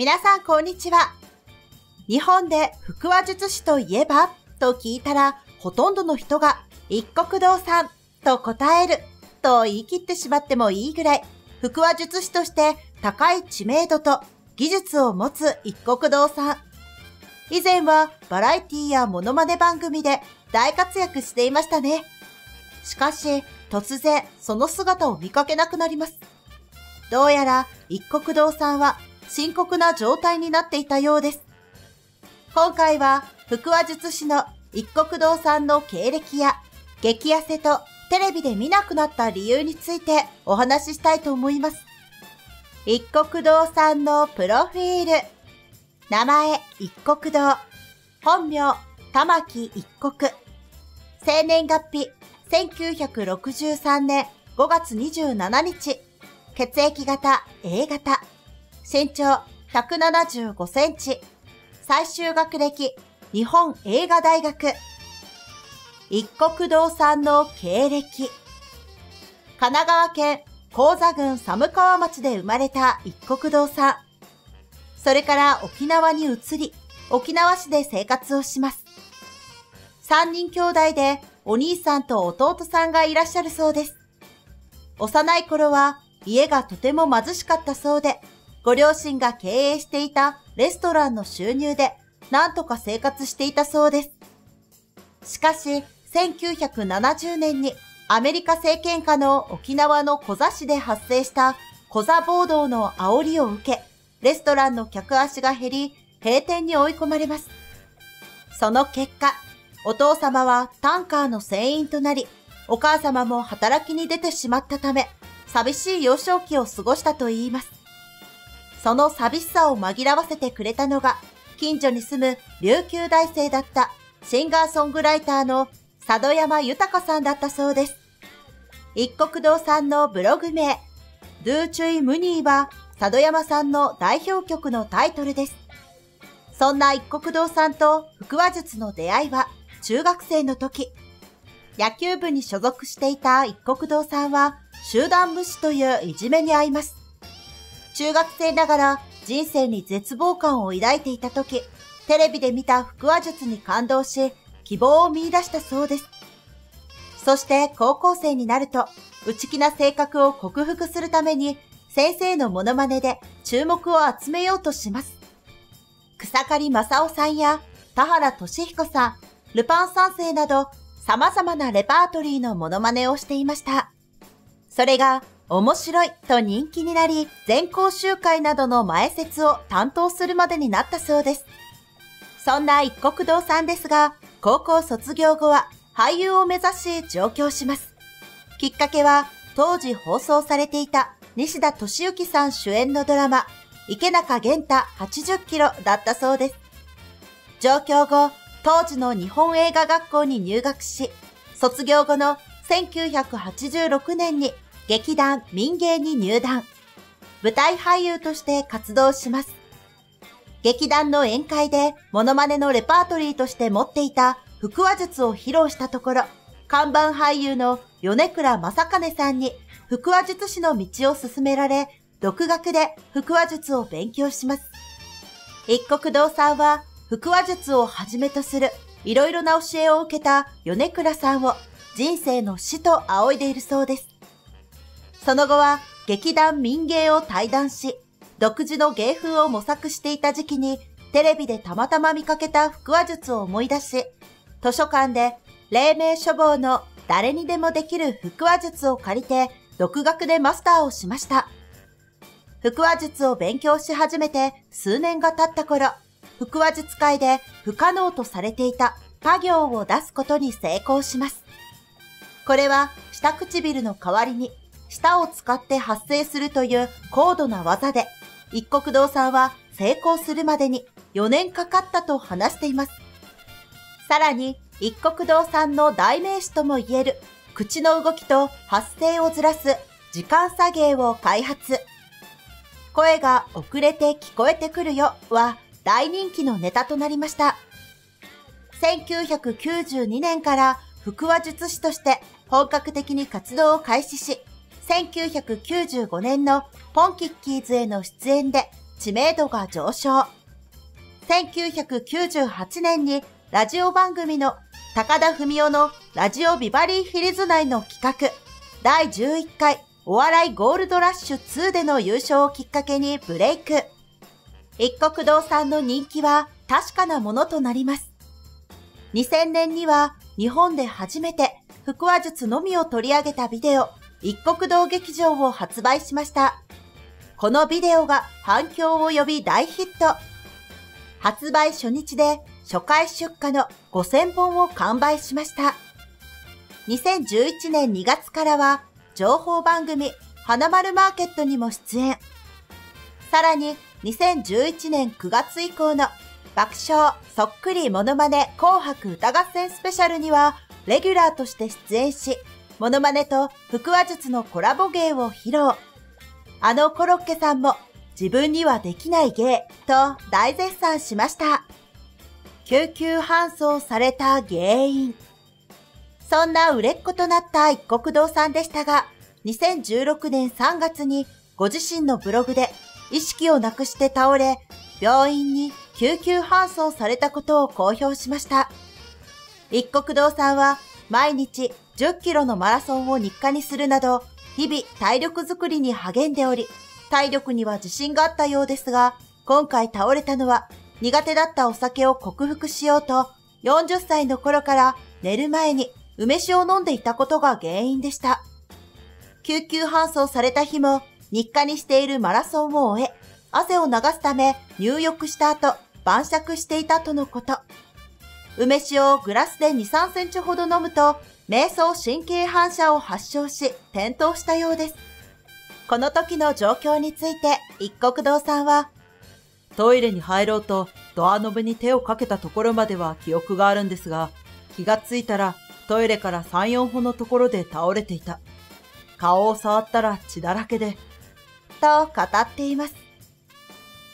皆さんこんにちは。日本で腹話術師といえばと聞いたら、ほとんどの人が一国堂さんと答えると言い切ってしまってもいいぐらい、腹話術師として高い知名度と技術を持つ一国堂さん。以前はバラエティやモノマネ番組で大活躍していましたね。しかし突然その姿を見かけなくなります。どうやら一国堂さんは深刻な状態になっていたようです。今回は腹話術師の一国堂さんの経歴や激痩せとテレビで見なくなった理由についてお話ししたいと思います。一国堂さんのプロフィール。名前一国堂。本名玉木一国。生年月日1963年5月27日。血液型 A 型。身長175センチ。最終学歴、日本映画大学。一国堂さんの経歴。神奈川県高座郡寒川町で生まれた一国堂さん。それから沖縄に移り、沖縄市で生活をします。3人兄弟でお兄さんと弟さんがいらっしゃるそうです。幼い頃は家がとても貧しかったそうで、ご両親が経営していたレストランの収入で何とか生活していたそうです。しかし、1970年にアメリカ政権下の沖縄のコザ市で発生したコザ暴動の煽りを受け、レストランの客足が減り、閉店に追い込まれます。その結果、お父様はタンカーの船員となり、お母様も働きに出てしまったため、寂しい幼少期を過ごしたといいます。その寂しさを紛らわせてくれたのが、近所に住む琉球大生だったシンガーソングライターの佐渡山豊さんだったそうです。一国堂さんのブログ名、ドゥーチュイムニーは佐渡山さんの代表曲のタイトルです。そんな一国堂さんと腹話術の出会いは中学生の時、野球部に所属していた一国堂さんは集団無視といういじめに遭います。中学生ながら人生に絶望感を抱いていた時、テレビで見た腹話術に感動し、希望を見出したそうです。そして高校生になると、内気な性格を克服するために、先生のモノマネで注目を集めようとします。草刈正雄さんや田原俊彦さん、ルパン三世など、様々なレパートリーのモノマネをしていました。それが、面白いと人気になり、全校集会などの前説を担当するまでになったそうです。そんな一国堂さんですが、高校卒業後は俳優を目指し上京します。きっかけは、当時放送されていた西田敏行さん主演のドラマ、池中玄太80キロだったそうです。上京後、当時の日本映画学校に入学し、卒業後の1986年に、劇団民芸に入団。舞台俳優として活動します。劇団の宴会でモノマネのレパートリーとして持っていた腹話術を披露したところ、看板俳優の米倉正兼さんに腹話術師の道を勧められ、独学で腹話術を勉強します。一国堂さんは腹話術をはじめとするいろいろな教えを受けた米倉さんを人生の師と仰いでいるそうです。その後は劇団民芸を退団し、独自の芸風を模索していた時期にテレビでたまたま見かけた腹話術を思い出し、図書館で黎明書房の誰にでもできる腹話術を借りて独学でマスターをしました。腹話術を勉強し始めて数年が経った頃、腹話術界で不可能とされていたパ行を出すことに成功します。これは下唇の代わりに、舌を使って発声するという高度な技で、一国堂さんは成功するまでに4年かかったと話しています。さらに、一国堂さんの代名詞とも言える、口の動きと発声をずらす時間差芸を開発。声が遅れて聞こえてくるよは大人気のネタとなりました。1992年から腹話術師として本格的に活動を開始し、1995年のポンキッキーズへの出演で知名度が上昇。1998年にラジオ番組の高田文夫のラジオビバリーヒルズ内の企画第11回お笑いゴールドラッシュ2での優勝をきっかけにブレイク。一国堂さんの人気は確かなものとなります。2000年には日本で初めて腹話術のみを取り上げたビデオ一国堂劇場を発売しました。このビデオが反響を呼び大ヒット。発売初日で初回出荷の5000本を完売しました。2011年2月からは情報番組花丸マーケットにも出演。さらに2011年9月以降の爆笑そっくりモノマネ紅白歌合戦スペシャルにはレギュラーとして出演し、モノマネと腹話術のコラボ芸を披露。あのコロッケさんも自分にはできない芸と大絶賛しました。救急搬送された原因。そんな売れっ子となった一国堂さんでしたが、2016年3月にご自身のブログで意識をなくして倒れ、病院に救急搬送されたことを公表しました。一国堂さんは毎日10キロのマラソンを日課にするなど、日々体力づくりに励んでおり、体力には自信があったようですが、今回倒れたのは苦手だったお酒を克服しようと、40歳の頃から寝る前に梅酒を飲んでいたことが原因でした。救急搬送された日も日課にしているマラソンを終え、汗を流すため入浴した後、晩酌していたとのこと。梅酒をグラスで2、3センチほど飲むと、迷走神経反射を発症し、転倒したようです。この時の状況について、一国堂さんは、トイレに入ろうとドアノブに手をかけたところまでは記憶があるんですが、気がついたらトイレから3、4歩のところで倒れていた。顔を触ったら血だらけで、と語っています。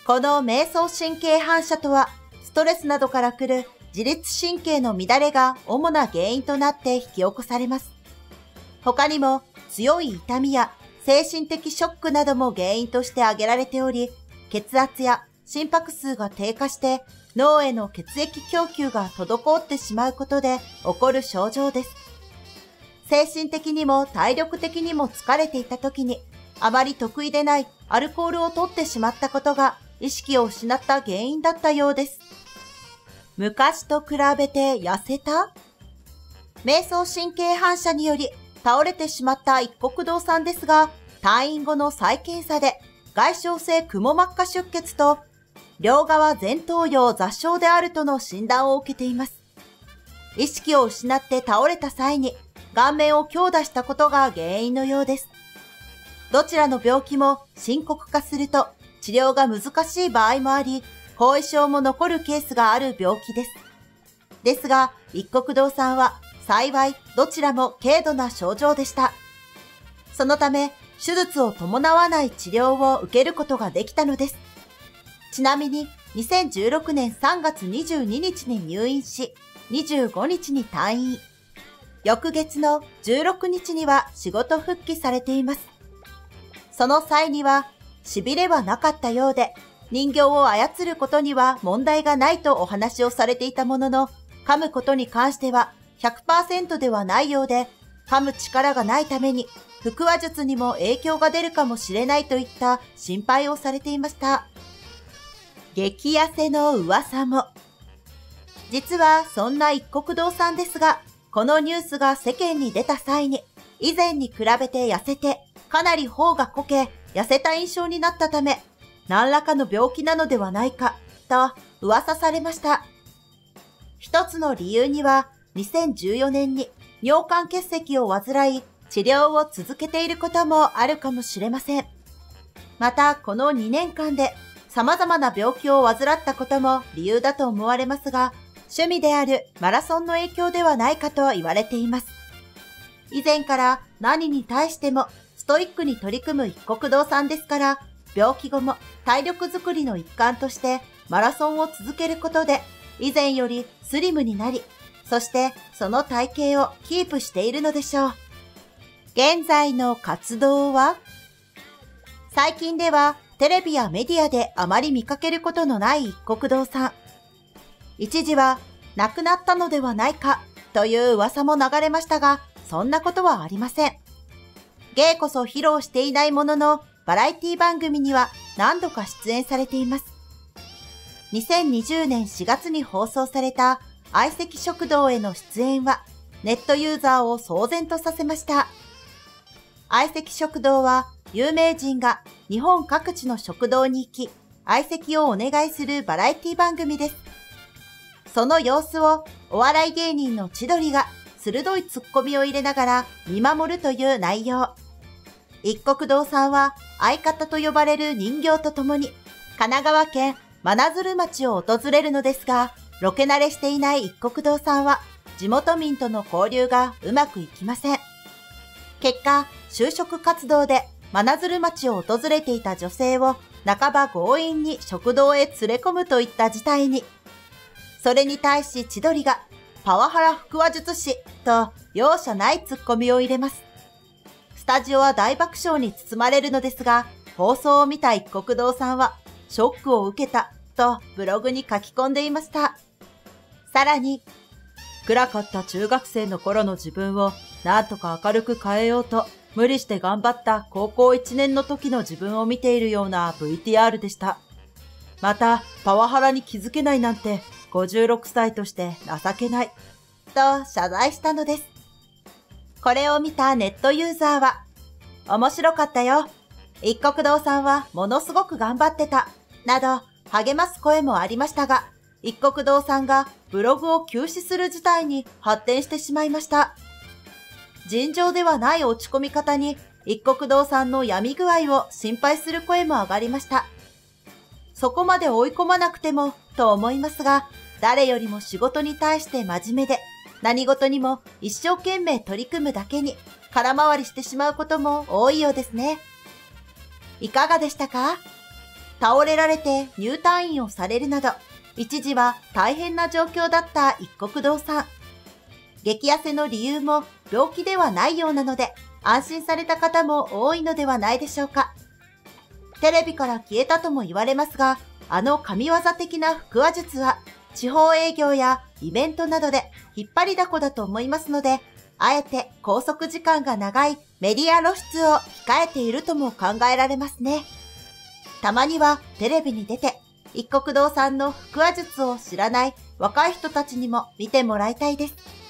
この迷走神経反射とは、ストレスなどから来る自律神経の乱れが主な原因となって引き起こされます。他にも強い痛みや精神的ショックなども原因として挙げられており、血圧や心拍数が低下して脳への血液供給が滞ってしまうことで起こる症状です。精神的にも体力的にも疲れていた時に、あまり得意でないアルコールを摂ってしまったことが意識を失った原因だったようです。昔と比べて痩せた？迷走神経反射により倒れてしまった一国堂さんですが、退院後の再検査で外傷性くも膜下出血と両側前頭葉挫傷であるとの診断を受けています。意識を失って倒れた際に顔面を強打したことが原因のようです。どちらの病気も深刻化すると治療が難しい場合もあり、後遺症も残るケースがある病気です。ですが、一国堂さんは幸いどちらも軽度な症状でした。そのため、手術を伴わない治療を受けることができたのです。ちなみに、2016年3月22日に入院し、25日に退院。翌月の16日には仕事復帰されています。その際には、痺れはなかったようで、人形を操ることには問題がないとお話をされていたものの、噛むことに関しては 100% ではないようで、噛む力がないために腹話術にも影響が出るかもしれないといった心配をされていました。激痩せの噂も。実はそんな一国堂さんですが、このニュースが世間に出た際に、以前に比べて痩せて、かなり頬がこけ、痩せた印象になったため、何らかの病気なのではないか、と噂されました。一つの理由には、2014年に尿管結石を患い、治療を続けていることもあるかもしれません。また、この2年間で様々な病気を患ったことも理由だと思われますが、趣味であるマラソンの影響ではないかと言われています。以前から何に対してもストイックに取り組む一国堂さんですから、病気後も体力づくりの一環としてマラソンを続けることで以前よりスリムになり、そしてその体型をキープしているのでしょう。現在の活動は？最近ではテレビやメディアであまり見かけることのない一国堂さん。一時は亡くなったのではないかという噂も流れましたが、そんなことはありません。芸こそ披露していないものの、バラエティ番組には何度か出演されています。2020年4月に放送された相席食堂への出演は、ネットユーザーを騒然とさせました。相席食堂は、有名人が日本各地の食堂に行き、相席をお願いするバラエティ番組です。その様子をお笑い芸人の千鳥が鋭いツッコミを入れながら見守るという内容。一国堂さんは相方と呼ばれる人形と共に神奈川県真鶴町を訪れるのですが、ロケ慣れしていない一国堂さんは地元民との交流がうまくいきません。結果、就職活動で真鶴町を訪れていた女性を半ば強引に食堂へ連れ込むといった事態に。それに対し千鳥がパワハラ腹話術師と容赦ないツッコミを入れます。スタジオは大爆笑に包まれるのですが、放送を見た一国堂さんは、ショックを受けたとブログに書き込んでいました。さらに、暗かった中学生の頃の自分をなんとか明るく変えようと、無理して頑張った高校1年の時の自分を見ているような VTR でした。また、パワハラに気づけないなんて56歳として情けない、と謝罪したのです。これを見たネットユーザーは、面白かったよ。一国堂さんはものすごく頑張ってた。など、励ます声もありましたが、一国堂さんがブログを休止する事態に発展してしまいました。尋常ではない落ち込み方に、一国堂さんの病み具合を心配する声も上がりました。そこまで追い込まなくても、と思いますが、誰よりも仕事に対して真面目で、何事にも一生懸命取り組むだけに空回りしてしまうことも多いようですね。いかがでしたか？倒れられて入退院をされるなど、一時は大変な状況だった一国堂さん。激痩せの理由も病気ではないようなので、安心された方も多いのではないでしょうか。テレビから消えたとも言われますが、あの神業的な腹話術は、地方営業やイベントなどで引っ張りだこだと思いますので、あえて拘束時間が長いメディア露出を控えているとも考えられますね。たまにはテレビに出て、一国堂さんの腹話術を知らない若い人たちにも見てもらいたいです。